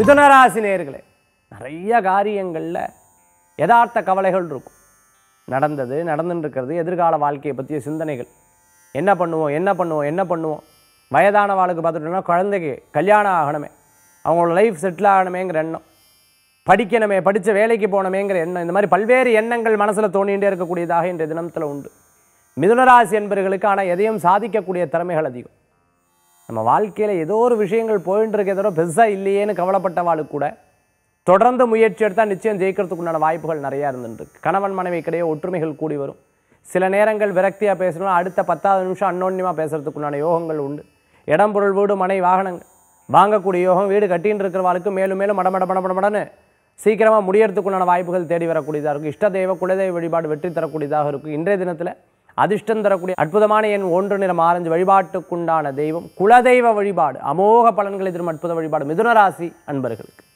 மிதுன ராசி நேயர்களே, நிறைய காரியங்களில் யதார்த்த கவலைகள் இருக்கும். நடந்துட்டுருக்கிறது, எதிர்கால வாழ்க்கையை பற்றிய சிந்தனைகள், என்ன பண்ணுவோம். வயதான வாழ்க்கை பார்த்துட்டோம்னா குழந்தைக்கு கல்யாணம் ஆகணுமே, அவங்களோட லைஃப் செட்டில் ஆகணுமேங்கிற எண்ணம், படிக்கணுமே, படித்த வேலைக்கு போகணுமேங்கிற எண்ணம், இந்த மாதிரி பல்வேறு எண்ணங்கள் மனசில் தோண்டிகிட்டே இருக்கக்கூடியதாக இன்றைய தினத்தில் உண்டு. மிதுன ராசி என்பவர்களுக்கு ஆனால் எதையும் சாதிக்கக்கூடிய திறமைகள் அதிகம். நம்ம வாழ்க்கையில் ஏதோ ஒரு விஷயங்கள் போயிட்டு இருக்க, ஏதோ பெருசாக இல்லையேன்னு கவலைப்பட்டவாளுக்கு கூட தொடர்ந்து முயற்சி எடுத்தால் நிச்சயம் ஜெயிக்கிறதுக்குண்டான வாய்ப்புகள் நிறையா இருந்துருக்கு. கணவன் மனைவிக்கிடையே ஒற்றுமைகள் கூடி வரும். சில நேரங்கள் விரக்தியாக பேசணும், அடுத்த 10வது நிமிஷம் அன்னோன்யமாக பேசுகிறதுக்குண்டான யோகங்கள் உண்டு. இடம், பொருள், வீடு, மனை, வாகனங்கள் வாங்கக்கூடிய யோகம். வீடு கட்டின்னு இருக்கிறவாளுக்கு மேலும் மேலும் மடமடன்னு சீக்கிரமாக முடியறதுக்குண்டான வாய்ப்புகள் தேடி வரக்கூடியதாக இருக்கும். இஷ்டதெய்வ குலதெய்வ வழிபாடு வெற்றி தரக்கூடியதாக இருக்கும். இன்றைய தினத்தில் அதிர்ஷ்டம் தரக்கூடிய அற்புதமான எண் 1 நிறம் ஆரஞ்சு. வழிபாட்டுக்குண்டான தெய்வம் குலதெய்வ வழிபாடு. அமோக பலன்களை தரும் அற்புத வழிபாடு மிதுன ராசி அன்பர்களுக்கு.